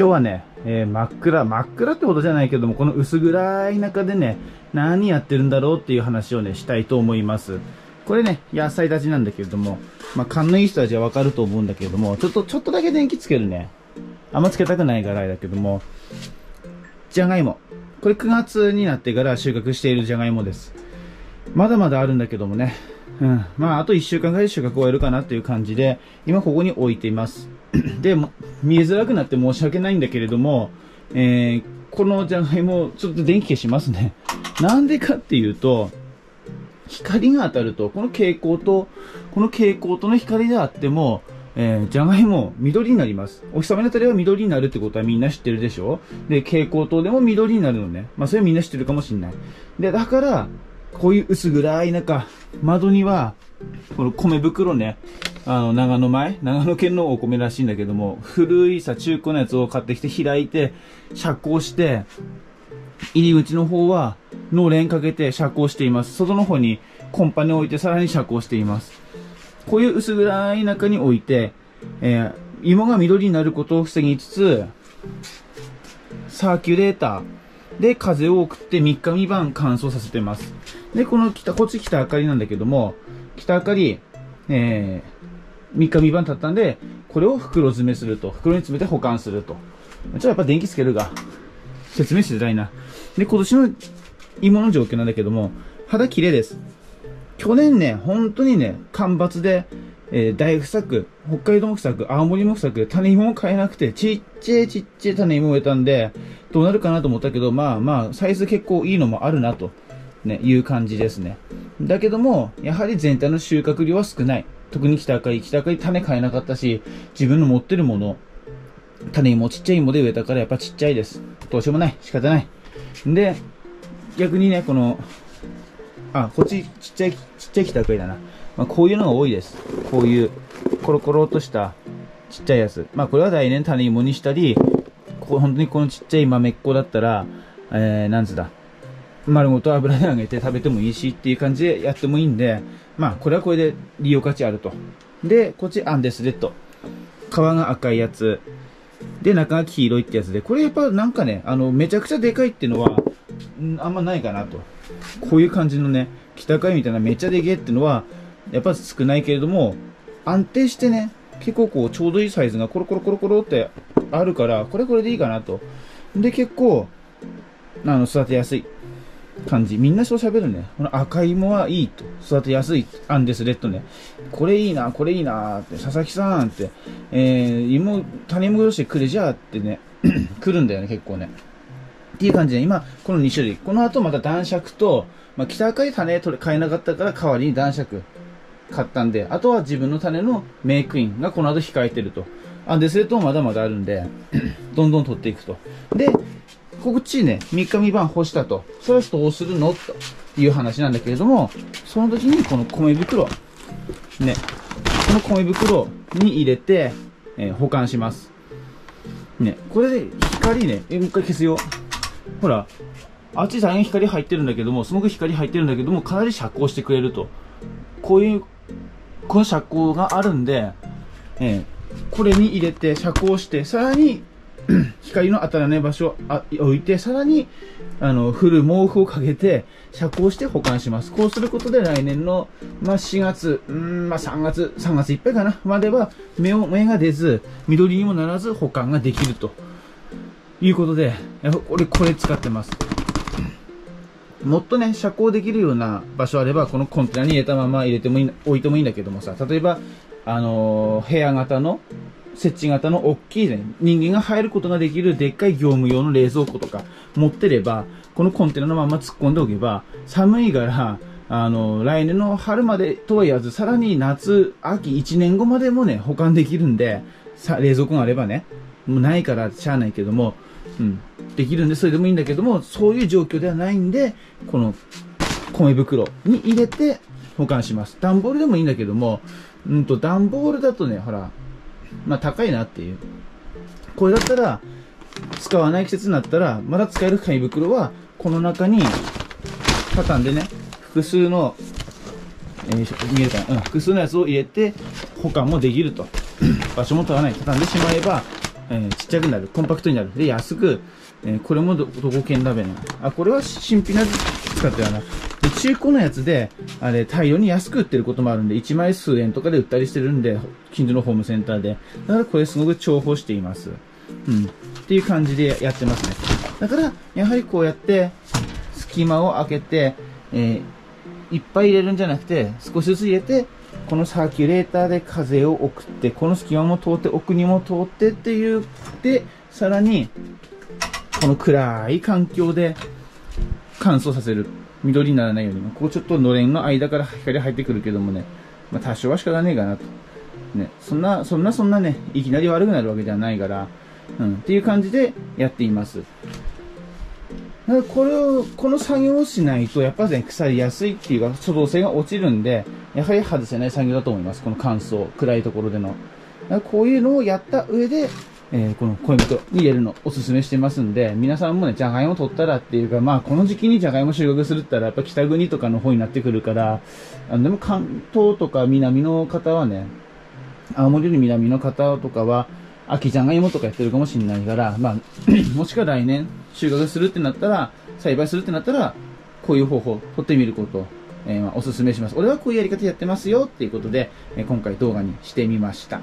今日はね、真っ暗ってことじゃないけども、この薄暗い中でね、何やってるんだろうっていう話をね、したいと思います。これね、野菜たちなんだけれども、まあ、勘のいい人たちはわかると思うんだけれども、ちょっとだけ電気つけるね。あんまつけたくないぐらいだけども、じゃがいも。これ9月になってから収穫しているじゃがいもです。まだまだあるんだけどもね。うん。まあ、あと1週間ぐらい収穫を終えるかなっていう感じで、今ここに置いています。で、見えづらくなって申し訳ないんだけれども、このじゃがいも、ちょっと電気消しますね。なんでかっていうと、光が当たると、この蛍光灯の光であっても、じゃがいも緑になります。お日様に当たれば緑になるってことはみんな知ってるでしょ？で、蛍光灯でも緑になるのね。まあ、それはみんな知ってるかもしんない。で、だから、こういう薄暗い中、窓には、この米袋ね、長野県のお米らしいんだけども、古いさ、中古のやつを買ってきて開いて、遮光して、入り口の方は、のれんかけて遮光しています。外の方にコンパネを置いてさらに遮光しています。こういう薄暗い中に置いて、芋が緑になることを防ぎつつ、サーキュレーターで風を送って3日3晩乾燥させてます。で、こっち北あかりなんだけども、北あかり、3日3晩経ったんで、これを袋詰めすると。袋に詰めて保管すると。ちょっとやっぱ電気つけるが、説明しづらいな。で、今年の芋の状況なんだけども、肌綺麗です。去年ね、本当にね、干ばつで、大不作、北海道も不作、青森も不作、種芋も買えなくて、ちっちゃい種芋を植えたんで、どうなるかなと思ったけど、まあ、サイズ結構いいのもあるなと、ね、いう感じですね。だけども、やはり全体の収穫量は少ない。特に北あかり種買えなかったし、自分の持ってるもの、種芋、ちっちゃい芋で植えたからやっぱちっちゃいです。どうしようもない。仕方ない。で、逆にね、この、あ、こっちちっちゃい北あかりだな。まあ、こういうのが多いです。こういう、コロコロっとしたちっちゃいやつ。まあ、これは来年種芋にしたり、本当にこのちっちゃい豆っ子だったら、丸ごと油で揚げて食べてもいいしっていう感じでやってもいいんで、まあ、これはこれで利用価値あると。で、こっちアンデスレッド。皮が赤いやつ。で、中が黄色いってやつで、これやっぱなんかね、めちゃくちゃでかいっていうのは、あんまないかなと。こういう感じのね、北海みたいなめっちゃでけえっていうのは、やっぱ少ないけれども、安定してね、結構こう、ちょうどいいサイズがコロコロコロコロってあるから、これでいいかなと。で、結構、育てやすい感じ。みんなそう喋るね。この赤い芋はいいと。育てやすい。アンデスレッドね。これいいなって、佐々木さんって、種芋殺してくれじゃーってね、来るんだよね、結構ね。っていう感じで、今、この2種類。この後また男爵と、まあ、北赤い種買えなかったから代わりに男爵買ったんで、あとは自分の種のメイクインがこの後控えてると。アンデスレッドもまだまだあるんで、どんどん取っていくと。で、こっちね、3日3晩干したと。それはどうするのという話なんだけれども、その時にこの米袋、ね、この米袋に入れて、保管します。ね、これで光ね、もう一回消すよ。ほら、あっち大変光入ってるんだけども、すごく光入ってるんだけども、かなり遮光してくれると。こういう、この遮光があるんで、これに入れて遮光して、さらに、光の当たらない場所を置いて、さらに、古毛布をかけて、遮光して保管します。こうすることで来年の、まあ、4月、3月いっぱいかな、までは、芽が出ず、緑にもならず保管ができると。いうことで、俺これ使ってます。もっとね、遮光できるような場所あれば、このコンテナに入れたまま置いてもいいんだけどもさ、例えば、部屋型の、設置型の大きいね、人間が入ることができるでっかい業務用の冷蔵庫とか持ってれば、このコンテナのまま突っ込んでおけば、寒いから、来年の春までとは言わず、さらに夏、秋1年後までもね、保管できるんで、冷蔵庫があればね、もうないからしゃあないけども、うん、できるんで、それでもいいんだけども、そういう状況ではないんで、この米袋に入れて保管します。段ボールでもいいんだけども、段ボールだとね、ほら、まあ高いなっていう。これだったら、使わない季節になったら、まだ使える紙袋は、この中に、畳んでね、複数の、見えるかな、うん、複数のやつを入れて、保管もできると。場所も取らない。畳んでしまえば、ちっちゃくなる、コンパクトになる。で、安く、これもどこ県ラベル。あ、これは新品のやつ使ったよな。で、中古のやつで、あれ、大量に安く売ってることもあるんで、1枚数円とかで売ったりしてるんで、近所のホームセンターで。だからこれすごく重宝しています。うん。っていう感じでやってますね。だから、やはりこうやって、隙間を開けて、いっぱい入れるんじゃなくて、少しずつ入れて、このサーキュレーターで風を送って、この隙間も通って、奥にも通ってっていう、で、さらに、この暗い環境で乾燥させる。緑にならないように。ここちょっとのれんの間から光入ってくるけどもね、まあ多少は仕方ねえかなと。ね、そんなね、いきなり悪くなるわけではないから、うん、っていう感じでやっています。だからこの作業をしないと、やっぱりね、腐りやすいっていうか、粗動性が落ちるんで、やはり外せない作業だと思います。この乾燥、暗いところでの。こういうのをやった上で、この恋人に入れるのおすすめしてますんで、皆さんもね、じゃがいも取ったらっていうか、まあ、この時期にじゃがいも収穫するったら、やっぱ北国とかの方になってくるから、でも関東とか南の方はね、青森より南の方とかは、秋じゃがいもとかやってるかもしれないから、まあ、もしか来年収穫するってなったら、栽培するってなったら、こういう方法、取ってみることを、おすすめします。俺はこういうやり方やってますよっていうことで、今回動画にしてみました。